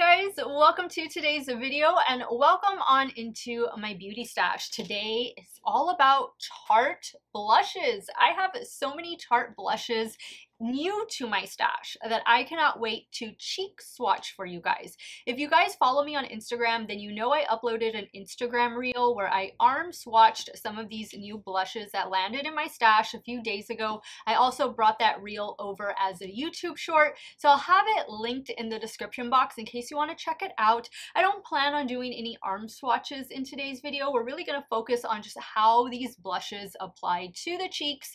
guys, welcome to today's video and welcome on into my beauty stash. Today is all about Tarte blushes. I have so many Tarte blushes new to my stash that I cannot wait to cheek swatch for you guys. If you guys follow me on Instagram, then you know I uploaded an Instagram reel where I arm swatched some of these new blushes that landed in my stash a few days ago. I also brought that reel over as a YouTube short, so I'll have it linked in the description box in case you want to check it out. I don't plan on doing any arm swatches in today's video. We're really going to focus on just how these blushes apply to the cheeks,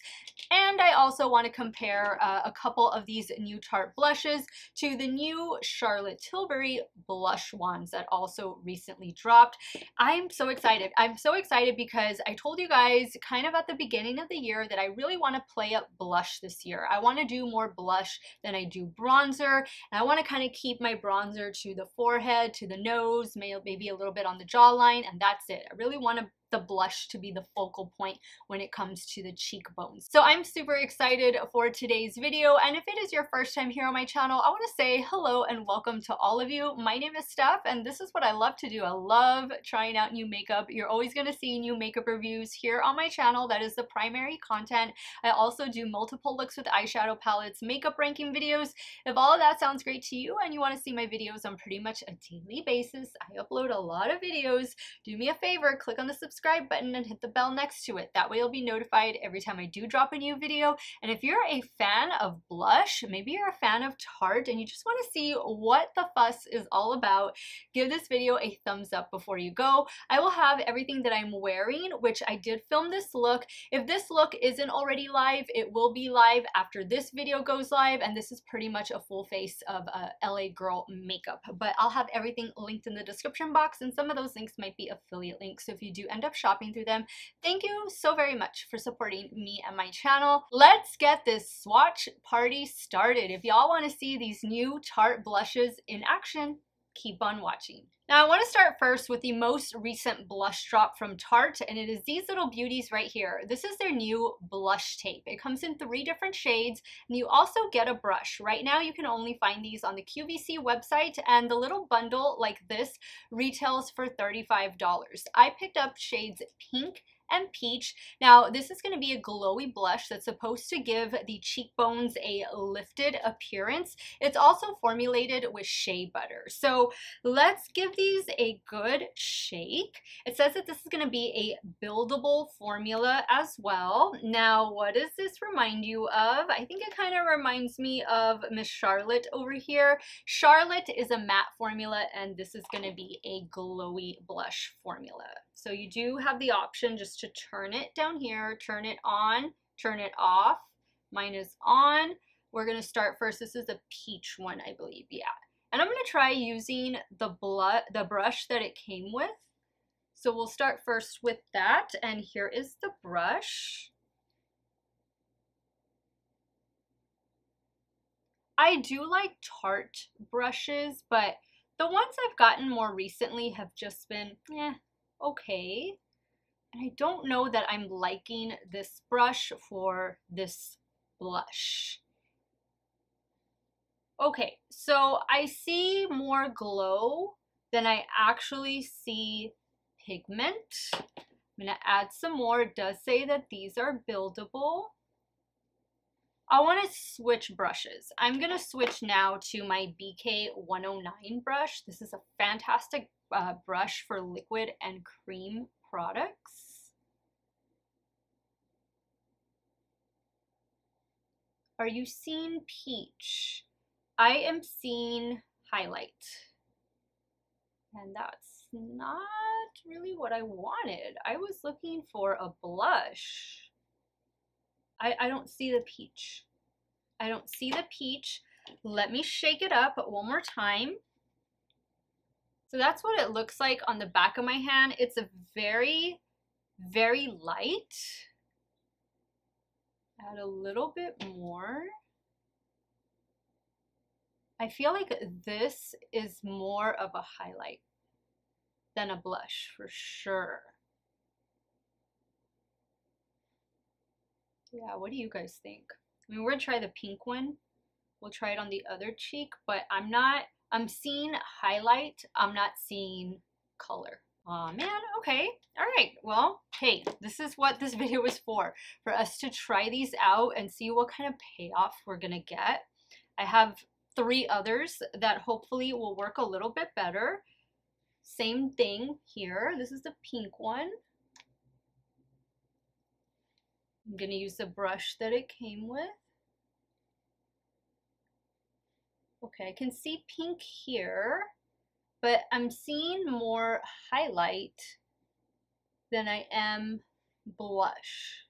and I also want to compare a couple of these new Tarte blushes to the new Charlotte Tilbury blush ones that also recently dropped. I'm so excited. I'm so excited because I told you guys kind of at the beginning of the year that I really want to play up blush this year. I want to do more blush than I do bronzer, and I want to kind of keep my bronzer to the forehead, to the nose, maybe a little bit on the jawline, and that's it. I really want to the blush to be the focal point when it comes to the cheekbones. So I'm super excited for today's video, and if it is your first time here on my channel, I want to say hello and welcome to all of you. My name is Steph, and this is what I love to do. I love trying out new makeup. You're always going to see new makeup reviews here on my channel. That is the primary content. I also do multiple looks with eyeshadow palettes, makeup ranking videos. If all of that sounds great to you and you want to see my videos on pretty much a daily basis, I upload a lot of videos. Do me a favor, click on the subscribe button and hit the bell next to it. That way you'll be notified every time I do drop a new video. And if you're a fan of blush, maybe you're a fan of Tarte and you just want to see what the fuss is all about, give this video a thumbs up before you go. I will have everything that I'm wearing, which I did film this look. If this look isn't already live, it will be live after this video goes live, and this is pretty much a full face of LA Girl makeup. But I'll have everything linked in the description box, and some of those links might be affiliate links, so if you do end up shopping through them, thank you so very much for supporting me and my channel. Let's get this swatch party started. If y'all want to see these new Tarte blushes in action, keep on watching. Now I want to start first with the most recent blush drop from Tarte, and it is these little beauties right here. This is their new blush tape. It comes in 3 different shades, and you also get a brush. Right now you can only find these on the QVC website, and the little bundle like this retails for $35. I picked up shades pink and peach. Now this is going to be a glowy blush that's supposed to give the cheekbones a lifted appearance. It's also formulated with shea butter. So let's give these a good shake. It says that this is going to be a buildable formula as well. Now what does this remind you of? I think it kind of reminds me of Miss Charlotte over here. Charlotte is a matte formula, and this is going to be a glowy blush formula. So you do have the option just to turn it down here, turn it on, turn it off. Mine is on. We're going to start first. This is a peach one, I believe. Yeah. And I'm going to try using the brush that it came with. So we'll start first with that. And here is the brush. I do like Tarte brushes, but the ones I've gotten more recently have just been, okay. And I don't know that I'm liking this brush for this blush. Okay, so I see more glow than I actually see pigment. I'm gonna add some more. It does say that these are buildable. I want to switch brushes. I'm gonna switch now to my BK109 brush. This is a fantastic brush for liquid and cream products. Are you seeing peach? I am seeing highlight, and that's not really what I wanted. I was looking for a blush. I don't see the peach. I don't see the peach. Let me shake it up one more time. So that's what it looks like on the back of my hand. It's a very, very light. Add a little bit more. I feel like this is more of a highlight than a blush for sure. Yeah, what do you guys think? I mean, we're gonna try the pink one. We'll try it on the other cheek, but I'm not I'm seeing highlight. I'm not seeing color. Aw, man. Okay. All right. Well, hey, this is what this video is for us to try these out and see what kind of payoff we're going to get. I have 3 others that hopefully will work a little bit better. Same thing here. This is the pink one. I'm going to use the brush that it came with. Okay, I can see pink here, but I'm seeing more highlight than I am blush.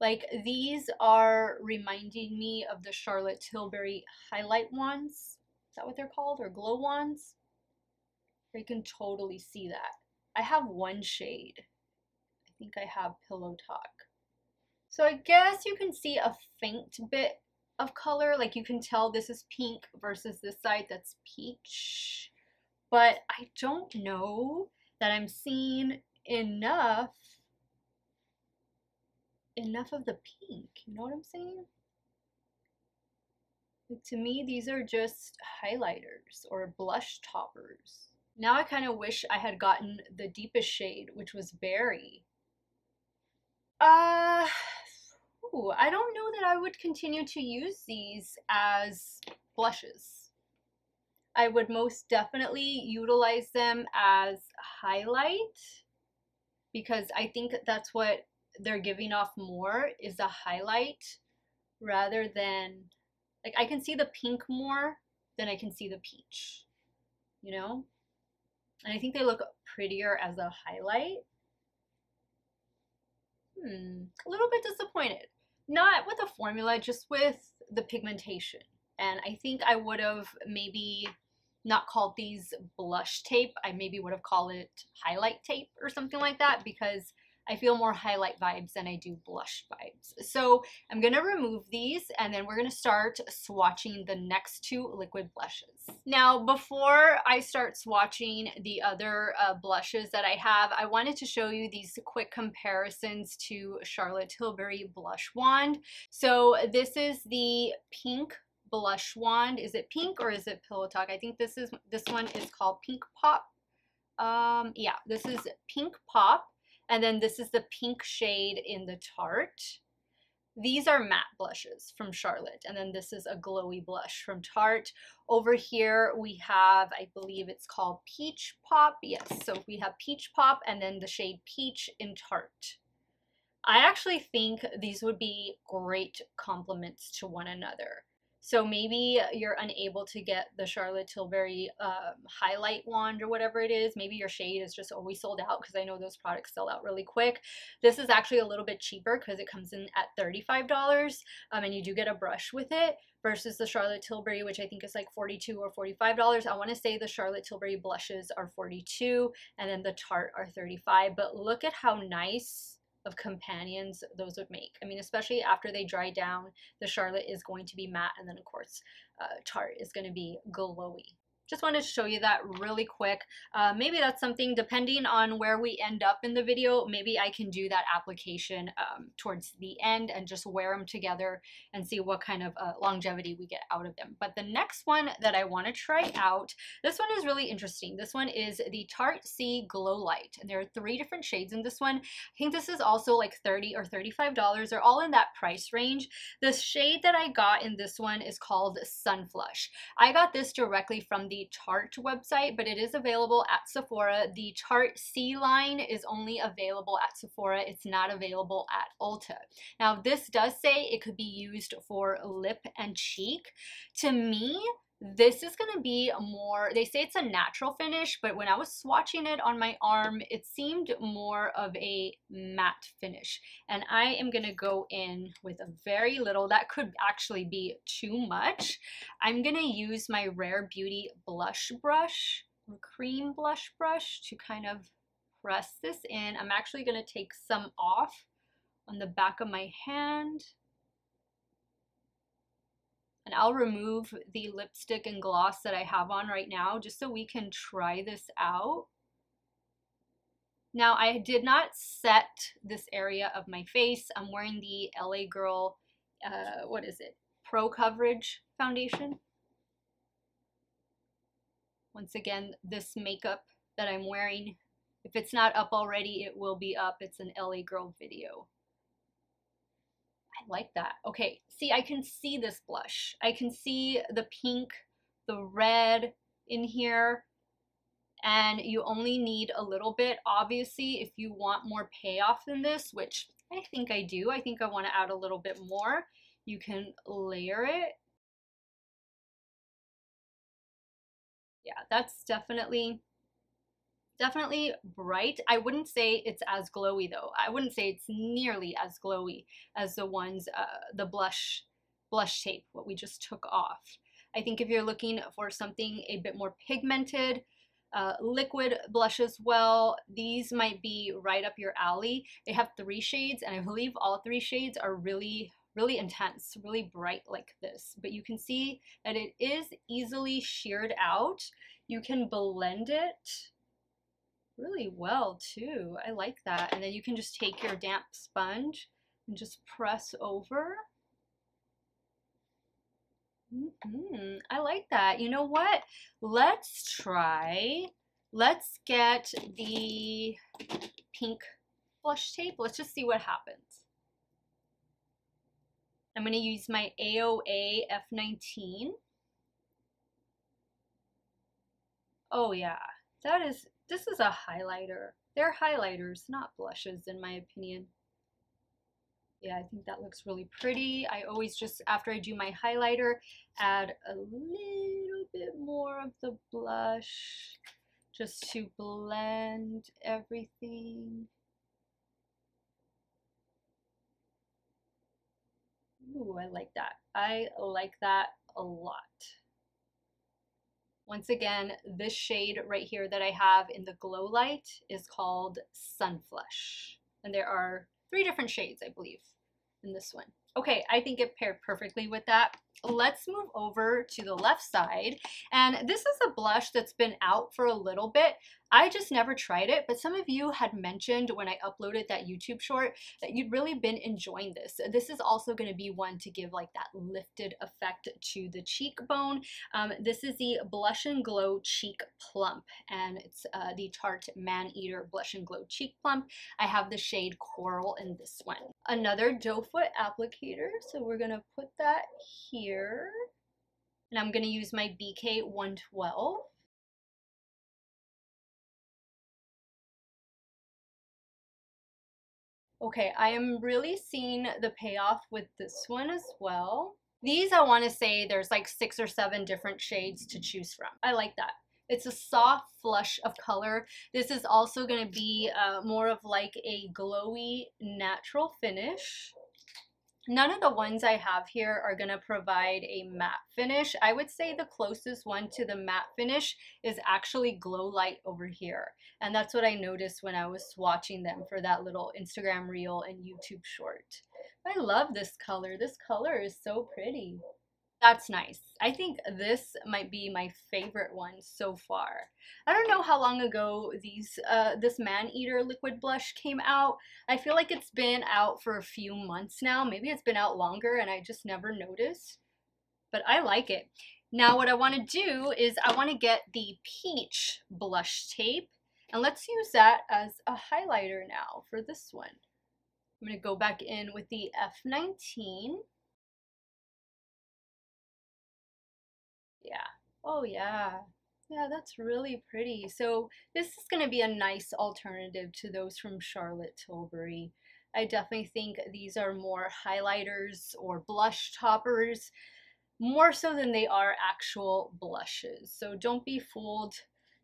Like, these are reminding me of the Charlotte Tilbury highlight ones. Is that what they're called? Or glow ones? You can totally see that. I have one shade. I think I have Pillow Talk. So I guess you can see a faint bit of color. Like, you can tell this is pink versus this side that's peach. But I don't know that I'm seeing enough of the pink. You know what I'm saying? Like, to me, these are just highlighters or blush toppers. Now I kind of wish I had gotten the deepest shade, which was berry. Ooh, I don't know that I would continue to use these as blushes. I would most definitely utilize them as highlight, because I think that's what they're giving off more, is a highlight, rather than, like, I can see the pink more than I can see the peach, you know? And I think they look prettier as a highlight. A little bit disappointed. Not with the formula, just with the pigmentation. And I think I would have maybe not called these blush tape. I maybe would have called it highlight tape or something like that, because I feel more highlight vibes than I do blush vibes. So I'm going to remove these, and then we're going to start swatching the next 2 liquid blushes. Now, before I start swatching the other blushes that I have, I wanted to show you these quick comparisons to Charlotte Tilbury Blush Wand. So this is the pink blush wand. Is it pink or is it Pillow Talk? I think this one is called Pink Pop. Yeah, this is Pink Pop. And then this is the pink shade in the Tarte. These are matte blushes from Charlotte. And then this is a glowy blush from Tarte. Over here we have, I believe it's called Peach Pop. Yes, so we have Peach Pop and then the shade Peach in Tarte. I actually think these would be great complements to one another. So maybe you're unable to get the Charlotte Tilbury highlight wand or whatever it is. Maybe your shade is just always sold out, because I know those products sell out really quick. This is actually a little bit cheaper because it comes in at $35, and you do get a brush with it, versus the Charlotte Tilbury, which I think is like $42 or $45. I want to say the Charlotte Tilbury blushes are $42 and then the Tarte are $35, but look at how nice of companions those would make. I mean, especially after they dry down, the Charlotte is going to be matte, and then of course Tarte is going to be glowy. Just wanted to show you that really quick. Maybe that's something, depending on where we end up in the video, maybe I can do that application towards the end and just wear them together and see what kind of longevity we get out of them. But the next one that I want to try out, this one is really interesting. This one is the Tarte Sea Glow Light. And there are 3 different shades in this one. I think this is also like $30 or $35. They're all in that price range. The shade that I got in this one is called Sun Flush. I got this directly from the Tarte website, but it is available at Sephora. The Tarte C line is only available at Sephora. It's not available at Ulta. Now, this does say it could be used for lip and cheek. To me, this is going to be more, they say it's a natural finish, but when I was swatching it on my arm, it seemed more of a matte finish. And I am going to go in with a very little. That could actually be too much. I'm going to use my Rare Beauty blush brush, or cream blush brush, to kind of press this in. I'm actually going to take some off on the back of my hand. And I'll remove the lipstick and gloss that I have on right now, just so we can try this out. Now, I did not set this area of my face. I'm wearing the LA Girl, Pro Coverage Foundation. Once again, this makeup that I'm wearing, if it's not up already, it will be up. It's an LA Girl video. I like that. Okay, see, I can see this blush. I can see the pink, the red in here, and you only need a little bit. Obviously, if you want more payoff than this, which I think I do, I think I want to add a little bit more, you can layer it. Yeah, that's definitely bright. I wouldn't say it's as glowy though. I wouldn't say it's nearly as glowy as the ones, the blush tape, what we just took off. I think if you're looking for something a bit more pigmented, liquid blush as well, these might be right up your alley. They have 3 shades, and I believe all 3 shades are really intense, really bright like this. But you can see that it is easily sheared out. You can blend it really well too. I like that. And then you can just take your damp sponge and just press over. I like that. You know what? Let's get the pink blush tape. Let's just see what happens. I'm going to use my AOA F19. Oh yeah, this is a highlighter. They're highlighters, not blushes in my opinion. Yeah, I think that looks really pretty. I always just, after I do my highlighter, add a little bit more of the blush just to blend everything. Ooh, I like that. I like that a lot. Once again, this shade right here that I have in the glow light is called Sunflush. And there are 3 different shades, I believe, in this one. Okay, I think it paired perfectly with that. Let's move over to the left side. And this is a blush that's been out for a little bit. I just never tried it, but some of you had mentioned when I uploaded that YouTube short that you'd really been enjoying this. This is also going to be one to give like that lifted effect to the cheekbone. This is the Blush and Glow Cheek Plump, and it's the Tarte Maneater Blush and Glow Cheek Plump. I have the shade Coral in this one. Another doe foot applicator, so we're going to put that here, and I'm going to use my BK112. Okay, I am really seeing the payoff with this one as well. These, I want to say there's like 6 or 7 different shades to choose from. I like that. It's a soft flush of color. This is also going to be more of like a glowy natural finish. None of the ones I have here are going to provide a matte finish. I would say the closest one to the matte finish is actually Glow Light over here. And that's what I noticed when I was swatching them for that little Instagram reel and YouTube short. I love this color. This color is so pretty. That's nice. I think this might be my favorite one so far. I don't know how long ago these this Maneater liquid blush came out. I feel like it's been out for a few months now. Maybe it's been out longer and I just never noticed. But I like it. Now what I want to do is I want to get the peach blush tape. And let's use that as a highlighter now for this one. I'm going to go back in with the F19. Yeah. Oh yeah. Yeah, that's really pretty. So this is going to be a nice alternative to those from Charlotte Tilbury. I definitely think these are more highlighters or blush toppers, more so than they are actual blushes. So don't be fooled.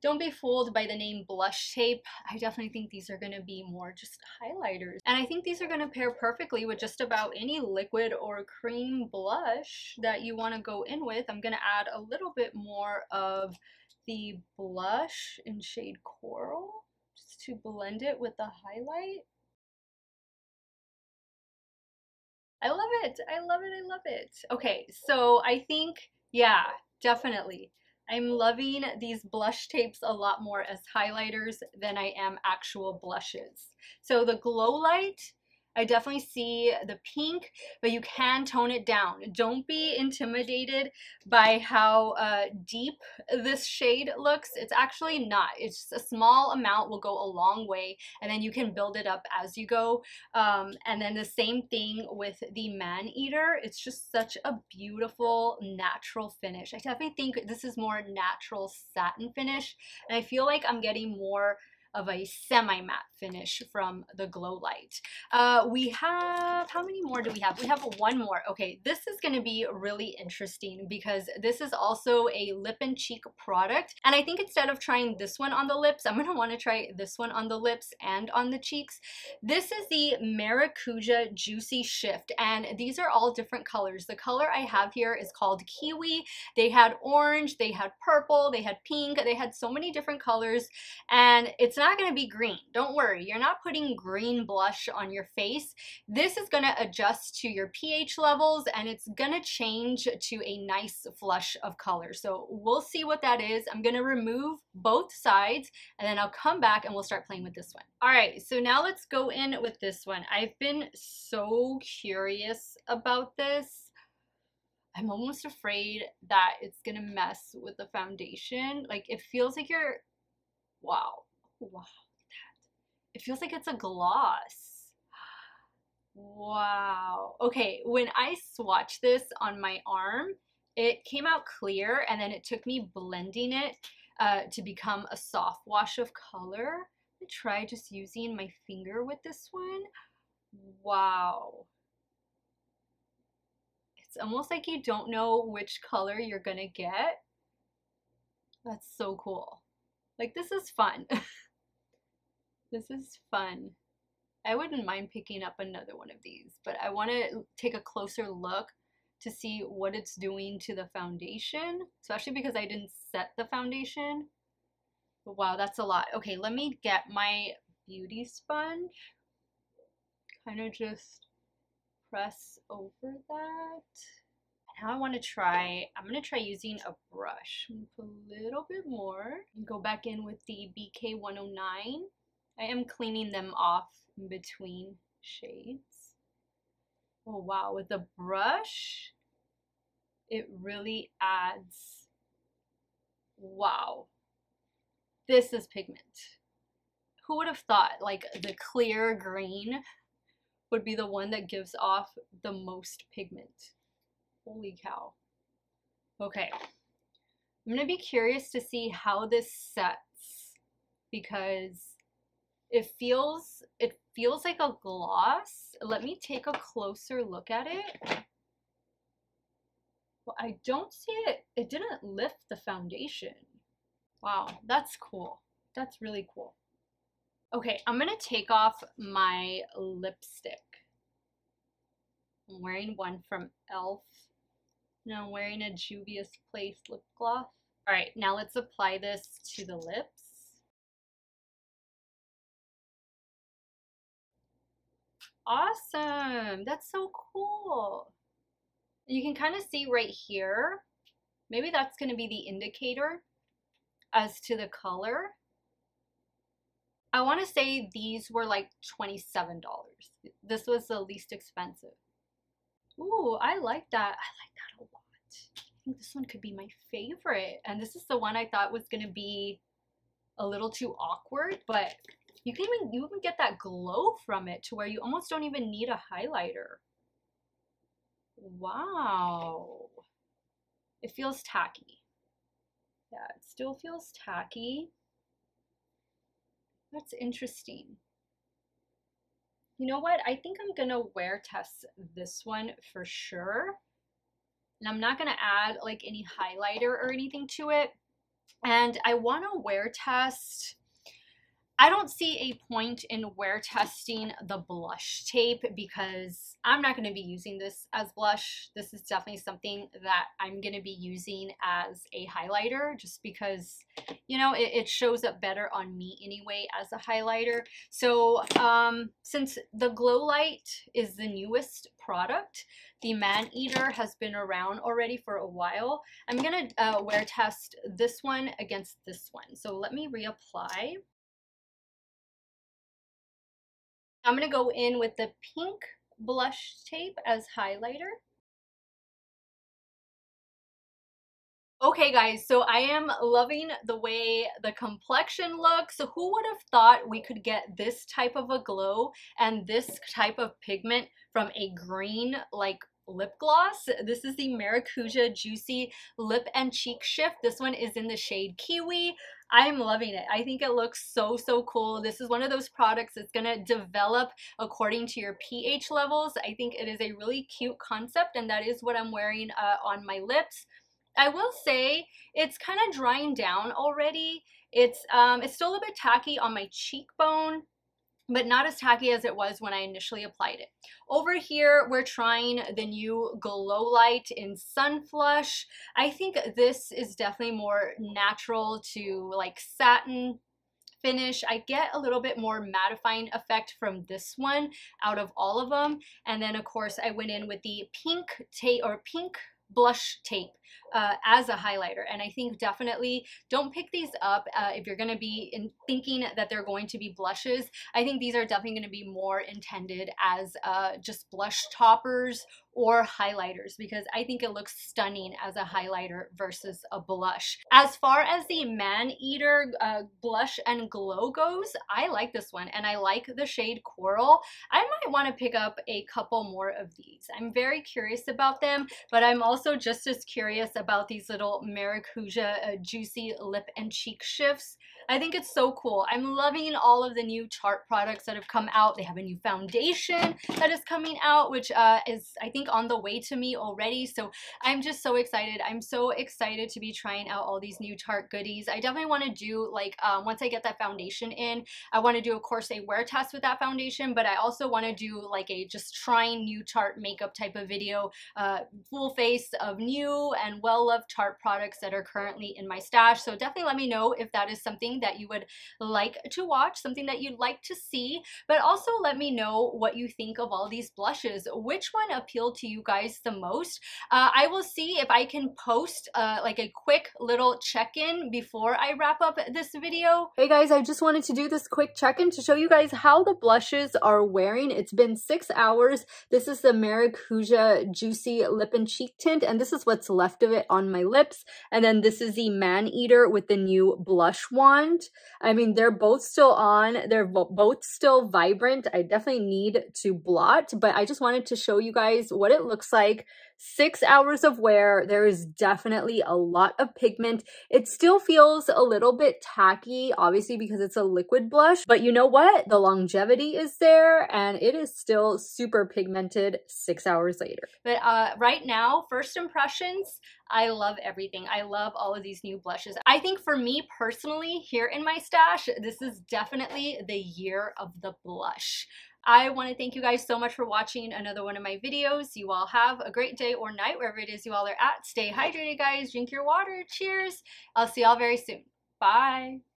Don't be fooled by the name blush tape. I definitely think these are going to be more just highlighters. And I think these are going to pair perfectly with just about any liquid or cream blush that you want to go in with. I'm going to add a little bit more of the blush in shade Coral just to blend it with the highlight. I love it. I love it. I love it. Okay, so I think, yeah, definitely. I'm loving these blush tapes a lot more as highlighters than I am actual blushes. So the Glow Light, I definitely see the pink, but you can tone it down. Don't be intimidated by how deep this shade looks. It's actually not. It's just a small amount will go a long way, and then you can build it up as you go. And then the same thing with the Maneater. It's just such a beautiful natural finish. I definitely think this is more natural satin finish, and I feel like I'm getting more of a semi-matte finish from the Glow Light. We have, how many more do we have? We have one more. Okay, this is gonna be really interesting because this is also a lip and cheek product. And I think instead of trying this one on the lips, I'm gonna wanna try this one on the lips and on the cheeks. This is the Maracuja Juicy Shift, and these are all different colors. The color I have here is called Kiwi. They had orange, they had purple, they had pink, they had so many different colors, and it's not going to be green. Don't worry, you're not putting green blush on your face. This is going to adjust to your pH levels, and it's going to change to a nice flush of color. So we'll see what that is. I'm going to remove both sides, and then I'll come back and we'll start playing with this one. All right, so now let's go in with this one. I've been so curious about this. I'm almost afraid that it's going to mess with the foundation. Like, it feels like you're, wow, it feels like it's a gloss. Wow. Okay, when I swatched this on my arm, it came out clear, and then it took me blending it to become a soft wash of color. Let me try just using my finger with this one. Wow. It's almost like you don't know which color you're gonna get. That's so cool. Like, this is fun. This is fun. I wouldn't mind picking up another one of these, but I want to take a closer look to see what it's doing to the foundation, especially because I didn't set the foundation. But wow, that's a lot. Okay, let me get my beauty sponge. Kind of just press over that. Now I want to try, I'm going to try using a brush. I'm going to put a little bit more and go back in with the BK109. I am cleaning them off in between shades. Oh wow, with the brush, it really adds, wow, this is pigment. Who would have thought like the clear green would be the one that gives off the most pigment? Holy cow. Okay, I'm gonna be curious to see how this sets, because it feels like a gloss. Let me take a closer look at it. Well, I don't see it. It didn't lift the foundation. Wow, that's cool. That's really cool. Okay, I'm gonna take off my lipstick. I'm wearing one from e.l.f. Now I'm wearing a Juvia's Place lip gloss. All right, now let's apply this to the lips. Awesome, that's so cool. You can kind of see right here, maybe that's gonna be the indicator as to the color. I wanna say these were like $27. This was the least expensive. Ooh, I like that. I like that a lot. I think this one could be my favorite. And this is the one I thought was gonna be a little too awkward, but you can even, you get that glow from it to where you almost don't even need a highlighter. Wow. It feels tacky. Yeah, it still feels tacky. That's interesting. You know what? I think I'm gonna wear test this one for sure. And I'm not gonna add like any highlighter or anything to it. And I wanna wear test. I don't see a point in wear testing the blush tape because I'm not gonna be using this as blush. This is definitely something that I'm gonna be using as a highlighter just because, you know, it shows up better on me anyway as a highlighter. So since the Glow Light is the newest product, the Maneater has been around already for a while, I'm gonna wear test this one against this one. So let me reapply. I'm going to go in with the pink blush tape as highlighter. Okay guys, so I am loving the way the complexion looks. So who would have thought we could get this type of a glow and this type of pigment from a green like lip gloss? This is the Maracuja Juicy Lip and Cheek Shift. This one is in the shade Kiwi. I'm loving it. I think it looks so, so cool. This is one of those products that's going to develop according to your pH levels. I think it is a really cute concept, and that is what I'm wearing on my lips. I will say it's kind of drying down already. It's still a bit tacky on my cheekbone, but not as tacky as it was when I initially applied it. Over here, we're trying the new Glow Light in Sunflush. I think this is definitely more natural to like satin finish. I get a little bit more mattifying effect from this one out of all of them. And then of course, I went in with the pink tape or pink blush tape as a highlighter, and I think definitely don't pick these up if you're going to be thinking that they're going to be blushes. I think these are definitely going to be more intended as just blush toppers or highlighters, because I think it looks stunning as a highlighter versus a blush. As far as the Maneater Blush and Glow goes, I like this one, and I like the shade Coral. I might want to pick up a couple more of these. I'm very curious about them, but I'm also just as curious about these little Maracuja Juicy Lip and Cheek Shifts. I think it's so cool. I'm loving all of the new Tarte products that have come out. They have a new foundation that is coming out, which is, I think, on the way to me already. So I'm just so excited. I'm so excited to be trying out all these new Tarte goodies. I definitely want to do, like, once I get that foundation in, I want to do, of course, a wear test with that foundation, but I also want to do, like, a just trying new Tarte makeup type of video, full face of new and well-loved Tarte products that are currently in my stash. So definitely let me know if that is something that you would like to watch, something that you'd like to see, but also let me know what you think of all these blushes. Which one appealed to you guys the most? I will see if I can post like a quick little check-in before I wrap up this video. Hey guys, I just wanted to do this quick check-in to show you guys how the blushes are wearing. It's been 6 hours. This is the Maracuja Juicy Lip and Cheek Tint, and this is what's left of it on my lips. And then this is the Maneater with the new blush wand. I mean, they're both still on, they're both still vibrant. I definitely need to blot, but I just wanted to show you guys what it looks like. 6 hours of wear. There is definitely a lot of pigment. It still feels a little bit tacky, obviously, because it's a liquid blush, but you know what? The longevity is there, and it is still super pigmented 6 hours later. But right now, first impressions, I love everything. I love all of these new blushes. I think for me personally, here in my stash, this is definitely the year of the blush. I want to thank you guys so much for watching another one of my videos. You all have a great day or night, wherever it is you all are at. Stay hydrated, guys. Drink your water. Cheers. I'll see y'all very soon. Bye.